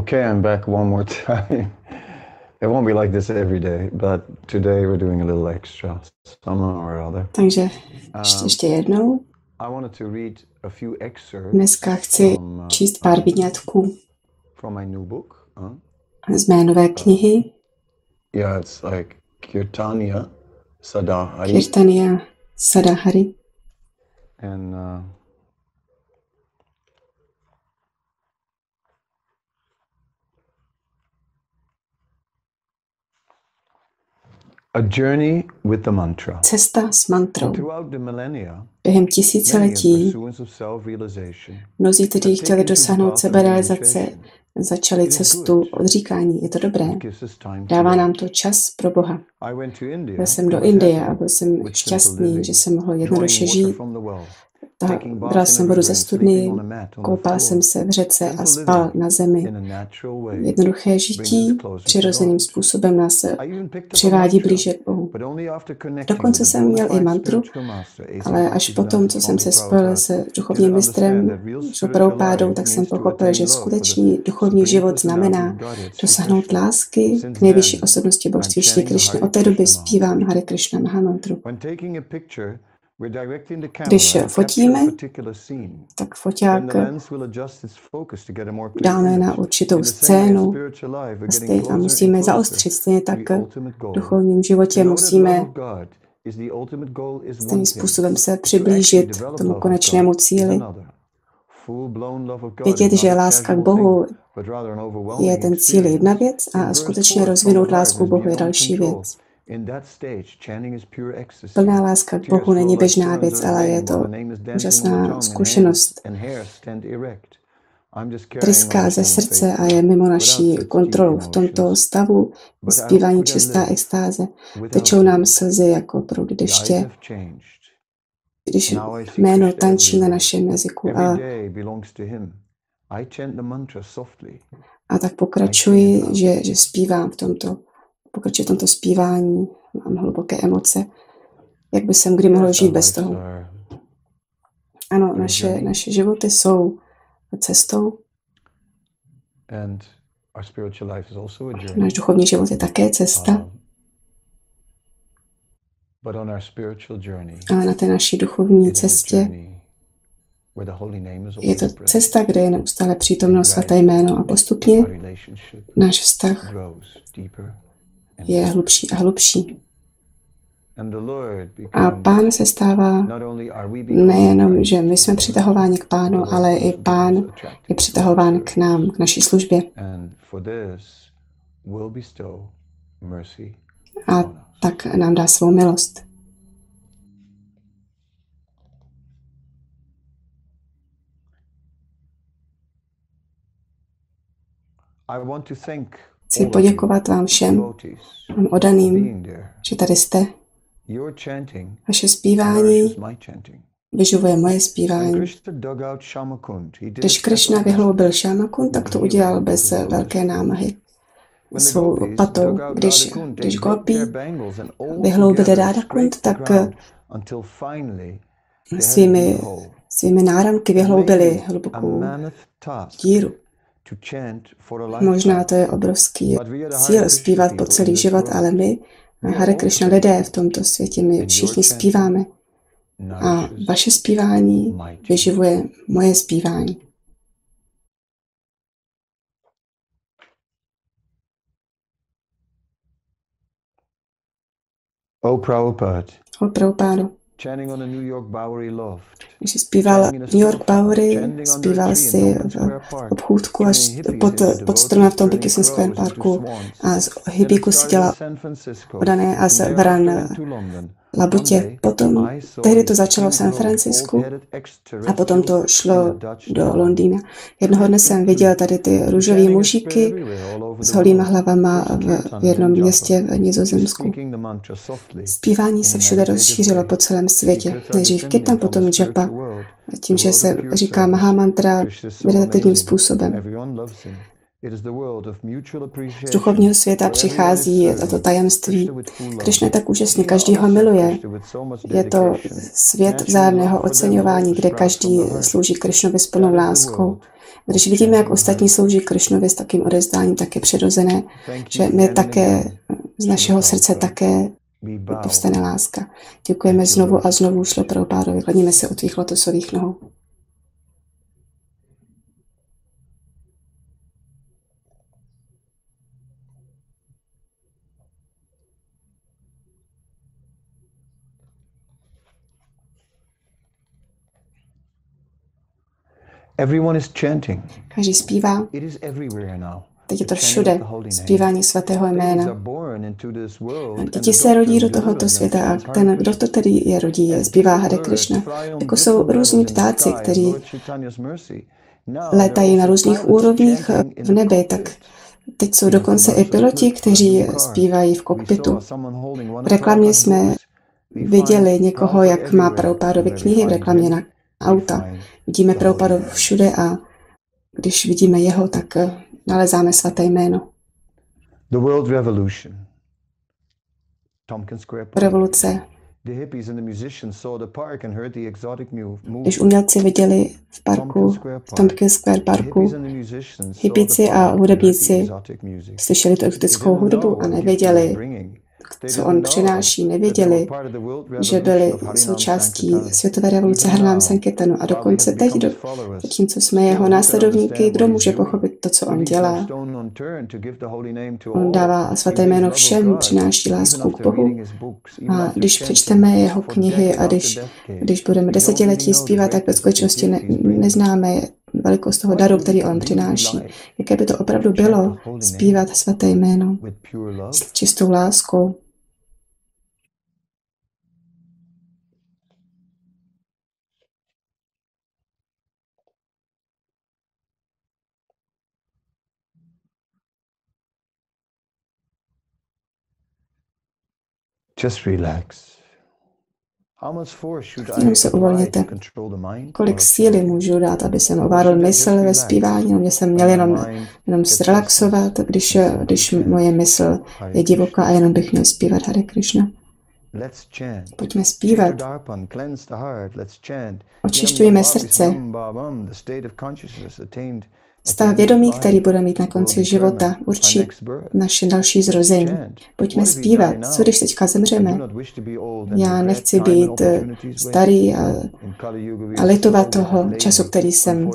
Okay, I'm back one more time. It won't be like this every day, but today we're doing a little extra somehow or other. Takže ještě jednou. I wanted to read a few excerpts. Dneska chci číst pár výňatků from my new book, z mé nové knihy. Yeah, it's like Kirtaniyah Sada Harih. Kirtaniyah Sada Harih. And a journey with the mantra. Cesta s mantrou. Během tisíciletí mnozí, kteří chtěli dosáhnout seberealizace, začali cestu odříkání. Je to dobré. Dává nám to čas pro Boha. Byl jsem do Indie a byl jsem šťastný, že jsem mohl jednoduše žít. Bral jsem vodu ze studny, koupal jsem se v řece a spal na zemi. Jednoduché žití přirozeným způsobem nás přivádí blíže k Bohu. Dokonce jsem měl i mantru, ale až potom, co jsem se spojil se duchovním mistrem, s Prabhupádou, tak jsem pochopil, že skutečný duchovní život znamená dosáhnout lásky k nejvyšší osobnosti božství Šri Krishna. Od té doby zpívám Hare Krishna Maha Mantru. Když fotíme, tak foťák dáme na určitou scénu a musíme zaostřit. Stejně tak v duchovním životě musíme stejným způsobem se přiblížit k tomu konečnému cíli. Vědět, že láska k Bohu je ten cíl jedna věc a skutečně rozvinout lásku k Bohu je další věc. Plná láska k Bohu není běžná věc, ale je to úžasná zkušenost. Tryská ze srdce a je mimo naší kontrolu. V tomto stavu zpívání čistá extáze. Tečou nám slzy jako proudy deště, když jméno tančí na našem jazyku. A tak pokračuji, že zpívám v tomto. Pokračuji v tomto zpívání, mám hluboké emoce. Jak by jsem kdy mohl žít bez toho? Ano, naše životy jsou cestou. Náš duchovní život je také cesta. Ale na té naší duchovní cestě je to cesta, kde je neustále přítomno svaté jméno a postupně náš vztah je hlubší a hlubší. A Pán se stává nejenom, že my jsme přitahováni k Pánu, ale i Pán je přitahován k nám, k naší službě. A tak nám dá svou milost. Chci poděkovat vám všem, vám oddaným, že tady jste. Vaše zpívání vyživuje moje zpívání. Když Krishna vyhloubil Šamakund, tak to udělal bez velké námahy svou patou. Když Gopi vyhloubili Radhakund, tak svými náramky vyhloubili hlubokou díru. Možná to je obrovský cíl zpívat po celý život, ale my, Hare Krishna lidé v tomto světě, my všichni zpíváme. A vaše zpívání vyživuje moje zpívání. O Prabhupádo, když jsi zpíval v New York Bowery, zpíval si v obchůdku až pod stromem v Tompkins Square parku a z hybíku si dělal odané a z varan na butě. Potom, tehdy to začalo v San Francisku a potom to šlo do Londýna. Jednoho dne jsem viděl tady ty růžové mužíky s holýma hlavama v jednom městě v Nizozemsku. Zpívání se všude rozšířilo po celém světě. Nejdřív Kirtan, potom Japa, tím, že se říká Mahamantra meditativním způsobem. Z duchovního světa přichází toto tajemství. Krišna tak úžasně, každý ho miluje. Je to svět vzájemného oceňování, kde každý slouží Krišnovi s plnou láskou. Když vidíme, jak ostatní slouží Krišnovi s takým odevzdáním, tak je přirozené, že my také, z našeho srdce také povstane láska. Děkujeme znovu a znovu šlo Prabhupádovi, kladíme se u tvých lotosových nohou. Everyone is chanting. Každý zpívá. It is everywhere now. Teď je to všude, zpívání svatého jména. Děti se rodí do tohoto světa a ten, kdo to tedy je rodí, zpívá Hare Krishna. Jako jsou různí ptáci, kteří létají na různých úrovních v nebi, tak teď jsou dokonce i piloti, kteří zpívají v kokpitu. V reklamě jsme viděli někoho, jak má Prabhupádovy knihy v reklamě na auta. Vidíme Prabhupádu všude a když vidíme jeho, tak nalezáme svaté jméno. The World Revolution. Tompkins Square. Revoluce. Když umělci viděli v parku, v Tompkins Square parku, hippíci a hudebníci slyšeli tu exotickou hudbu a nevěděli, co on přináší, nevěděli, že byli součástí světové revoluce Harlem Sankirtanu a dokonce teď, tím, co jsme jeho následovníky, kdo může pochopit to, co on dělá. On dává svaté jméno všem, přináší lásku k Bohu a když přečteme jeho knihy a když budeme desetiletí zpívat, tak ve skutečnosti neznáme velikost toho daru, který on přináší. Jaké by to opravdu bylo zpívat svaté jméno s čistou láskou. Just relax. Jenom se uvolněte. Kolik síly můžu dát, aby jsem ovládl mysl ve zpívání? Mě jsem měl jenom zrelaxovat, když moje mysl je divoká a jenom bych měl zpívat Hare Krishna. Pojďme zpívat. Očišťujeme srdce. Stav vědomí, který bude mít na konci života, určí naše další zrození. Pojďme zpívat. Co když teďka zemřeme? Já nechci být starý a litovat toho času, který jsem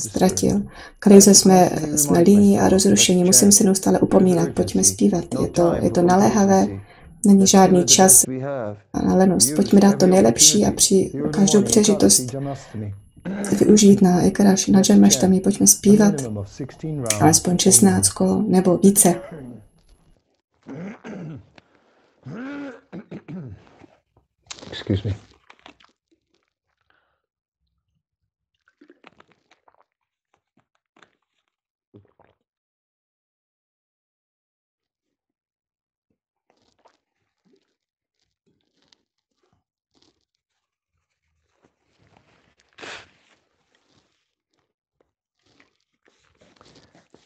ztratil. Krize jsme líní a rozrušení. Musím se neustále upomínat. Pojďme zpívat. Je to naléhavé. Není žádný čas na lenost. Pojďme dát to nejlepší a při každou přežitost využít na Ekaráš, na Džamaštami, pojďme zpívat, alespoň 16 kol nebo více. Excuse me.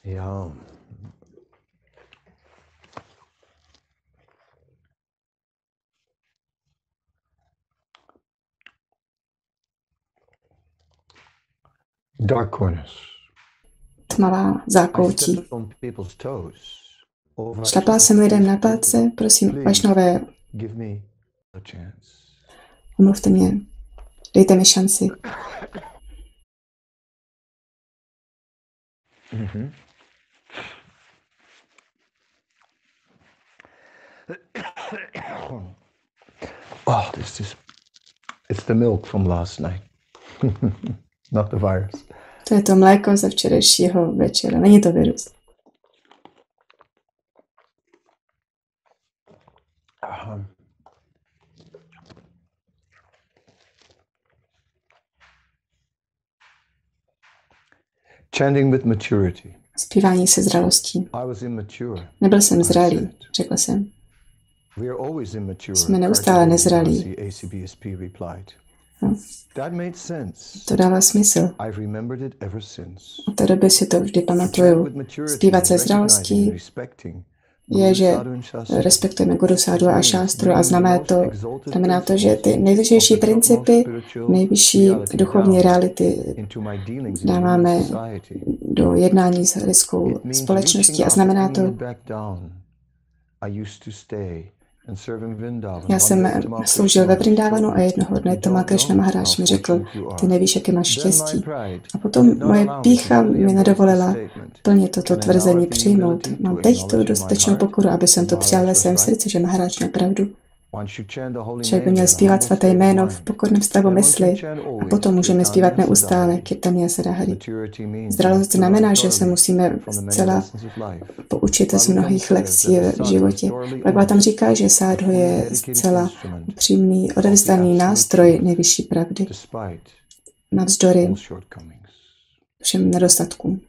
Yeah. Dark corners. Tmavá zákoutí. Šlapala jsem lidem na palce, prosím, vašnové. Omluvte mě, dejte mi šanci. Mm-hmm. Oh, this is—it's the milk from last night, not the virus. To je to mléko ze včerejšího večera. Není to virus. Chanting with maturity. Zpívání se zralostí. Nebyl jsem zralý, řekl jsem. Jsme neustále nezralí. No. To dává smysl. Od té doby si to vždy pamatuju. Zpívat se zralostí je, že respektujeme Guru, Sádu a Šástru a znamená to, že ty nejvyšší principy, nejvyšší duchovní reality dáváme do jednání s lidskou společností a znamená to, já jsem sloužil ve Vrindavanu a jednoho dne Toma Krishna Maharaj mi řekl, ty nevíš, jaké máš štěstí. A potom moje pýcha mi nedovolila plně toto tvrzení přijmout. Mám teď tu dostatečnou pokoru, aby jsem to přijal ve svém srdci, že Maharaj má pravdu. Člověk by měl zpívat svaté jméno v pokorném stavu mysli a potom můžeme zpívat neustále Kirtaniyah Sada Harih. Zdralost znamená, že se musíme zcela poučit z mnohých lekcí v životě. Bhagavata tam říká, že sádho je zcela upřímný, odevzdaný nástroj nejvyšší pravdy navzdory všem nedostatkům.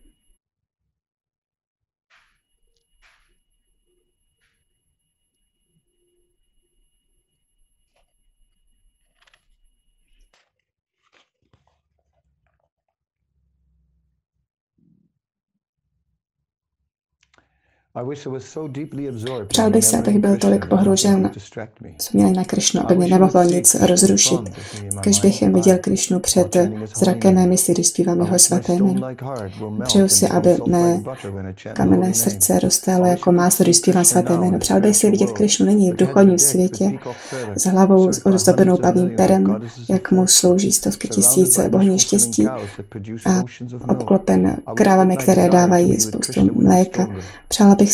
Přál bych se, abych byl tolik pohroužen vzpomínání na Krišnu, aby mě nemohlo nic rozrušit. Když bych viděl Krišnu před zrakem mé mysli, když zpívám jeho svaté jméno. Přeju si, aby mé kamenné srdce roztálo jako máslo, když zpívám svaté jméno. Přál bych si vidět Krišnu nyní v duchovním světě s hlavou ozdobenou pavým perem, jak mu slouží stovky tisíc bohní štěstí a obklopen krávami, které dávají spoustu mléka. Přála bych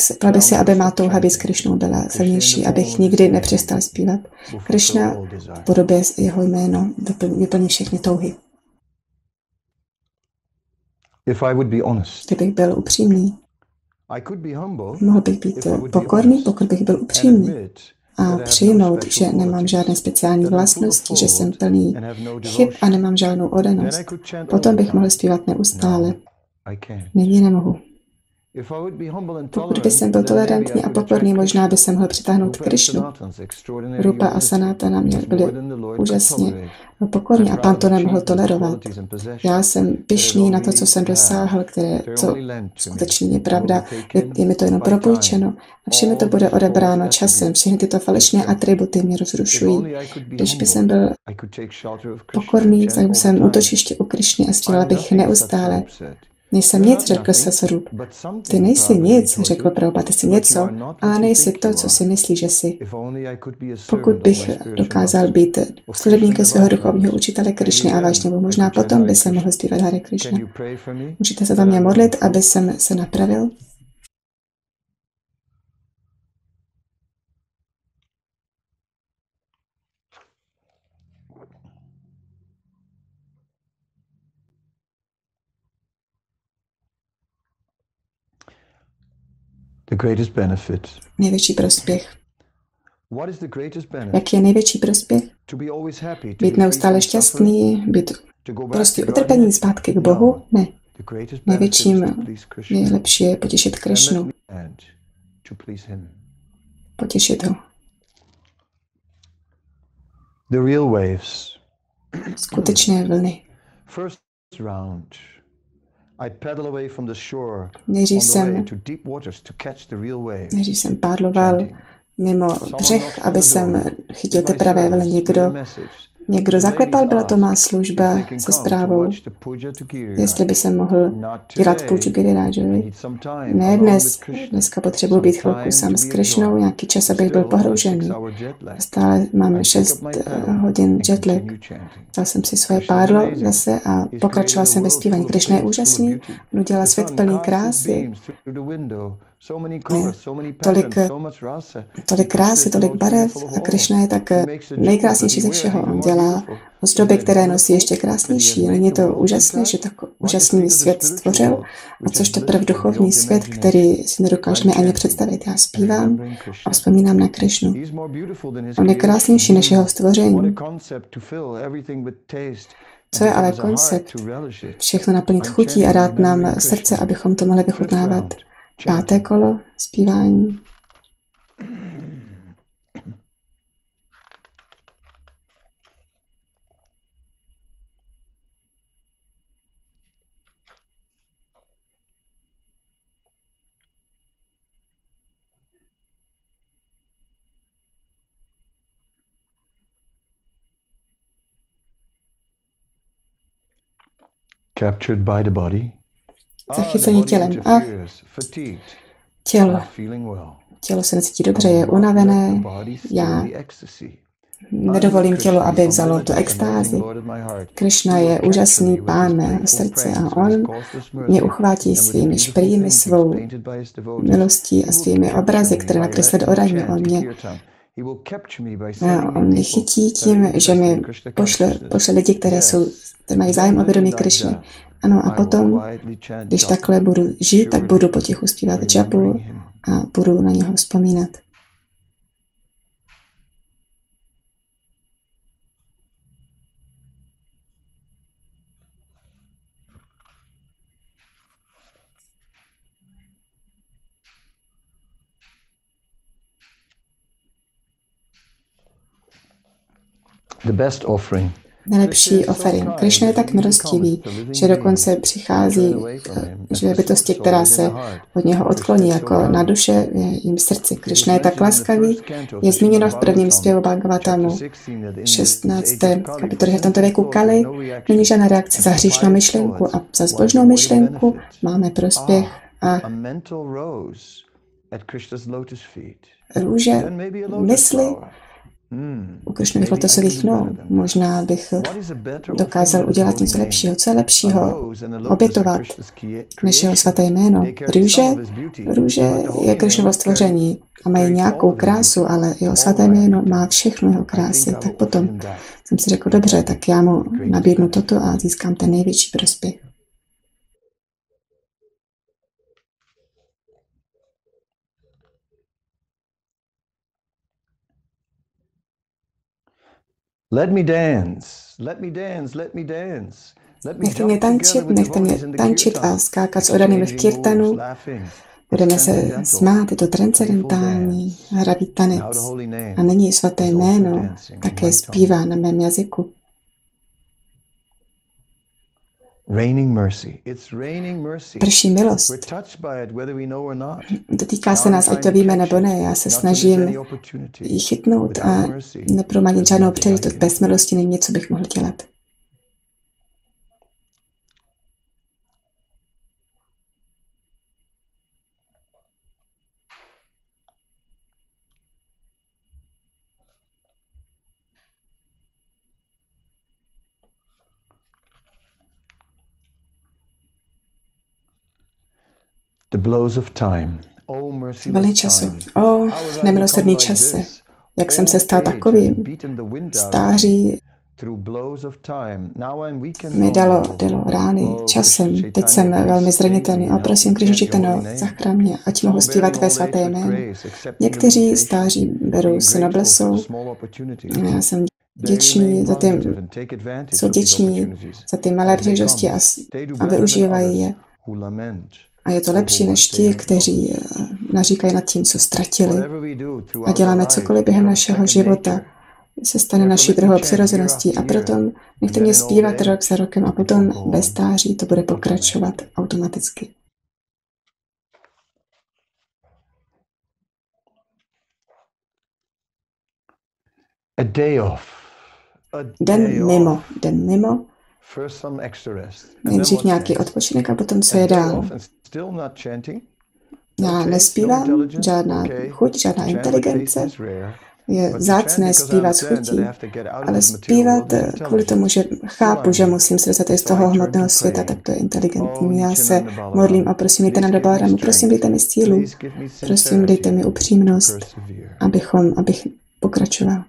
si, aby má touha být s Krišnou byla silnější, abych nikdy nepřestal zpívat. Krišna v podobě jeho jméno vyplní všechny touhy. Kdybych byl upřímný, mohl bych být pokorný, pokud bych byl upřímný a přijmout, že nemám žádné speciální vlastnosti, že jsem plný chyb a nemám žádnou odanost. Potom bych mohl zpívat neustále. Nyní nemohu. Pokud by jsem byl tolerantní a pokorný, možná by jsem mohl přitáhnout Krišnu. Rupa a Sanatana mě byli úžasně pokorní a Pán to nemohl tolerovat. Já jsem pyšný na to, co jsem dosáhl, co skutečně je pravda, je mi to jenom propůjčeno a vše mi to bude odebráno časem. Všechny tyto falešné atributy mě rozrušují. Když by jsem byl pokorný, vzal jsem útočiště u Krišny a střílel bych neustále. Nejsem nic, řekl Sasarup. Ty nejsi nic, řekl Prabhupáda, ty jsi něco, ale nejsi to, co si myslíš, že jsi. Pokud bych dokázal být služebníkem svého duchovního učitele Krišny a Vajšnava, možná potom by se mohl zpívat Hare Krishna. Můžete se za mě modlit, aby jsem se napravil? Největší prospěch. Jaký je největší prospěch? Být neustále šťastný, být prostě utrpení zpátky k Bohu? Ne. Nejlepší je potěšit Krišnu. Potěšit ho. Skutečné vlny. Nejdřív jsem pádloval mimo břeh, aby jsem chytil ty pravé vlny. Někdo zaklepal, byla to má služba se zprávou, jestli by se mohl dělat půjču Girirajovy. Ne dnes, dneska potřebuji být chvilku sám s Krišnou, nějaký čas, abych byl pohroužený. Stále máme 6 hodin jetlag. Dal jsem si svoje pádlo zase a pokračoval jsem ve zpívání. Krišna je úžasný, udělal svět plný krásy. Tolik krásy, tolik barev a Krišna je tak nejkrásnější ze všeho. On dělá ozdoby, které nosí ještě krásnější. Není to úžasné, že tak úžasný svět stvořil? A což teprve duchovní svět, který si nedokážeme ani představit. Já zpívám a vzpomínám na Krišnu. On je krásnější než jeho stvoření. Co je ale koncept? Všechno naplnit chutí a dát nám srdce, abychom to mohli vychutnávat. 5. kolo, zpívání. Captured by the body. Zachycení tělem. Ach, tělo se necítí dobře, je unavené. Já nedovolím tělu, aby vzalo tu extázi. Krishna je úžasný pán mého srdce a on mě uchvátí svými šprými, svou milostí a svými obrazy, které nakreslil oranžově. On mě chytí tím, že mi pošle lidi, které mají zájem o vědomí Krišny. Ano, a potom, když takhle budu žít, tak budu potichu zpívat džapu a budu na něho vzpomínat. The best offering. Nejlepší oferin. Krishna je tak milostivý, že dokonce přichází k bytosti, která se od něho odkloní, jako na duše jim srdci. Krishna je tak laskavý, je zmíněno v prvním zpěvu Bhagavatamu 16. kapitole. V tomto věku Kali není žádná reakce za hříšnou myšlenku a za zbožnou myšlenku máme prospěch a růže mysli u Krišnových lotosových noh. Možná bych dokázal udělat něco lepšího. Co je lepšího obětovat než jeho svaté jméno? Růže je Krišnovo stvoření a mají nějakou krásu, ale jeho svaté jméno má všechno jeho krásy. Tak potom jsem si řekl, dobře, tak já mu nabídnu toto a získám ten největší prospěch. Nechte mě tančit, a skákat s odanými v kirtanu. Budeme se smát, je to transcendentální hravý tanec. A není svaté jméno, také zpívá na mém jazyku. Prší milost. Dotýká se nás, ať to víme nebo ne. Já se snažím ji chytnout a nepromarnit žádnou příležitost. Bez milosti není něco, co bych mohl dělat. Vlny času. O, nemilosrdný čase. Jak jsem se stal takovým? Stáří mi dalo rány časem. Teď jsem velmi zranitelný. O, prosím, Krišno Čitano, zachrán mě, ať mohu zpívat tvé svaté jméno. Někteří stáří berou si na blesou. Já jsem vděčný za ty malé příležitosti a využívají je. A je to lepší než ti, kteří naříkají nad tím, co ztratili. A děláme cokoliv během našeho života, se stane naší druhou přirozeností. A proto nechte mě zpívat rok za rokem a potom ve stáří to bude pokračovat automaticky. Den mimo. Nejdřív nějaký odpočinek a potom co je dál. Já nespívám, žádná chuť, žádná inteligence. Je vzácné zpívat s chutí, ale zpívat kvůli tomu, že chápu, že musím se dostat z toho hmotného světa, tak to je inteligentní. Já se modlím a prosím, jděte na Dabáramu, prosím, dejte mi sílu, prosím, dejte mi upřímnost, abych pokračoval.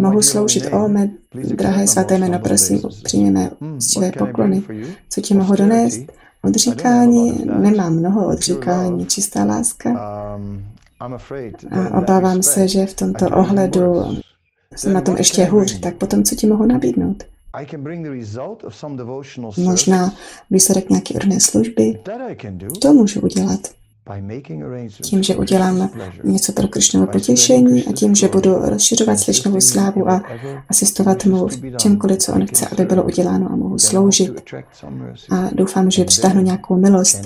Mohu sloužit, o mé drahé svaté jméno, prosím, přijmi mé uctivé poklony. Co ti mohu donést? Odříkání? Nemám mnoho odříkání, čistá láska. A obávám se, že v tomto ohledu jsem na tom ještě hůř, tak potom co ti mohu nabídnout? Možná výsledek nějaké odné služby, to můžu udělat. Tím, že udělám něco pro Krišnovo potěšení a tím, že budu rozšiřovat Krišnovu slávu a asistovat mu v čemkoliv, co on chce, aby bylo uděláno a mohu sloužit. A doufám, že přitáhnu nějakou milost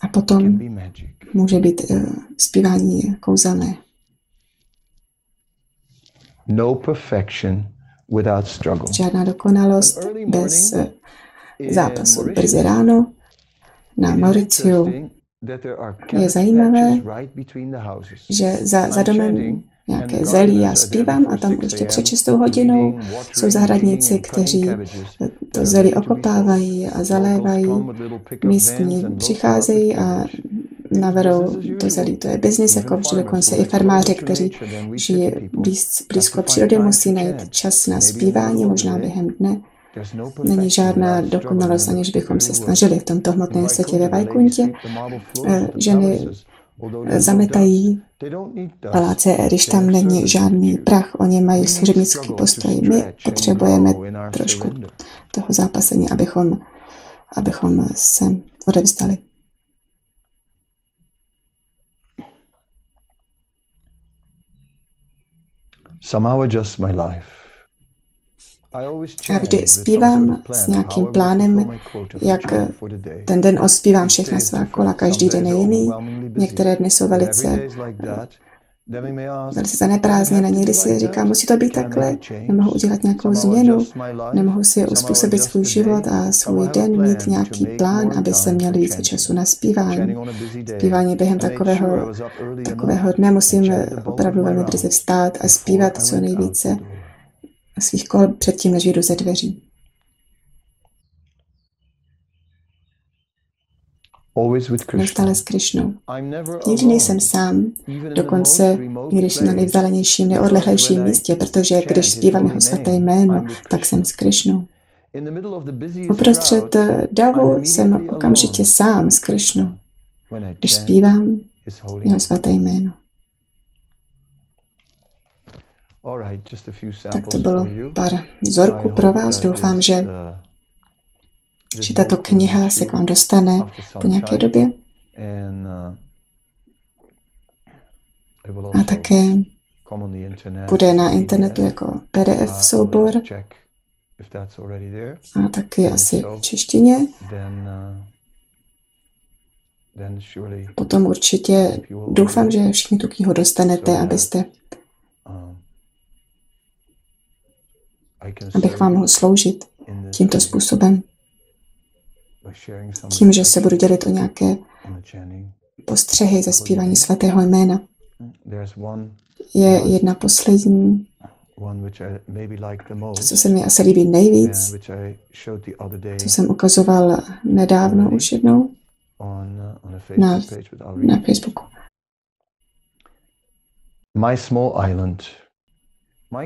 a potom může být zpívání kouzelné. Žádná dokonalost bez zápasu. Brzy ráno na Mauriciu je zajímavé, že za domem nějaké zelí já zpívám a tam prostě před 6. hodinou jsou zahradníci, kteří to zelí okopávají a zalévají. Místní přicházejí a naverou to zelí. To je byznys, jako vždy, dokonce i farmáři, kteří žijí blízko přírody, musí najít čas na zpívání, možná během dne. Není žádná dokonalost, aniž bychom se snažili v tomto hmotném světě ve Vaikuntě. Ženy zametají paláce, když tam není žádný prach. Oni mají služebnický postoj. My potřebujeme trošku toho zápasení, abychom se odevzdali. Somehow adjust my life. Já vždy zpívám s nějakým plánem, jak ten den ospívám všechna svá kola, každý den je jiný. Některé dny jsou velice zaneprázdněné, někdy si říkám, musí to být takhle, nemohu udělat nějakou změnu, nemohu si uspůsobit svůj život a svůj den, mít nějaký plán, aby se měl více času na zpívání. Zpívání během takového dne musím opravdu velmi brzy vstát a zpívat co nejvíce svých kol předtím, než jdu ze dveří. Neustále s Krišnou. Nikdy nejsem sám, dokonce i když na nejvzdálenějším, neodlehlejším místě, protože když zpívám jeho svaté jméno, tak jsem s Krišnou. Uprostřed davu jsem okamžitě sám s Krišnou, když zpívám jeho svaté jméno. Tak to bylo pár vzorků pro vás. Doufám, že tato kniha se k vám dostane po nějaké době. A také bude na internetu jako PDF soubor. A taky asi v češtině. Potom určitě doufám, že všichni tu knihu dostanete, abych vám mohl sloužit tímto způsobem. Tím, že se budu dělit o nějaké postřehy ze zpívání svatého jména. Je jedna poslední, co se mi asi líbí nejvíc, co jsem ukazoval nedávno už jednou na Facebooku.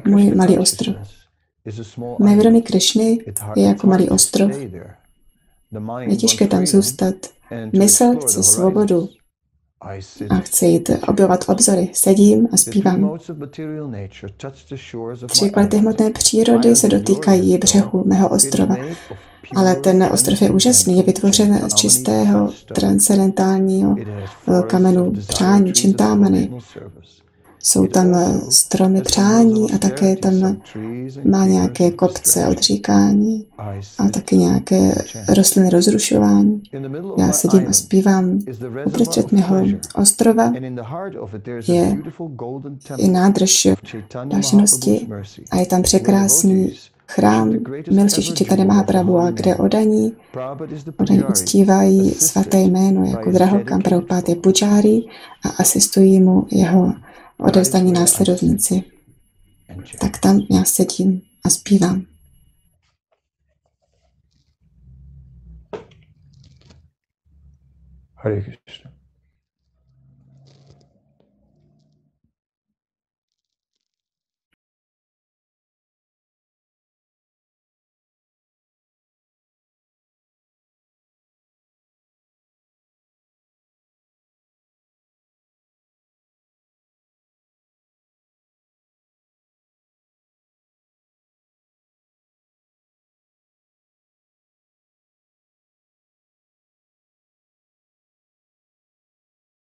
Můj malý ostrov. Mé vědomí Krišny je jako malý ostrov. Je těžké tam zůstat. Mysl chce svobodu a chce jít objevovat obzory. Sedím a zpívám. 3 kvality hmotné přírody se dotýkají břehu mého ostrova. Ale ten ostrov je úžasný. Je vytvořen z čistého, transcendentálního kamenu přání, čintámany. Jsou tam stromy přání a také tam má nějaké kopce odříkání a také nějaké rostliny rozrušování. Já sedím a zpívám. Uprostřed mého ostrova je nádrž vážnosti a je tam překrásný chrám milostí Kirtaniyah Sada Harih, kde odaní uctívají svaté jméno jako drahokam. Prabhupáda je pujári a asistují mu jeho odevzdaní následovníci. Tak tam já sedím a zpívám. Hare Krishna.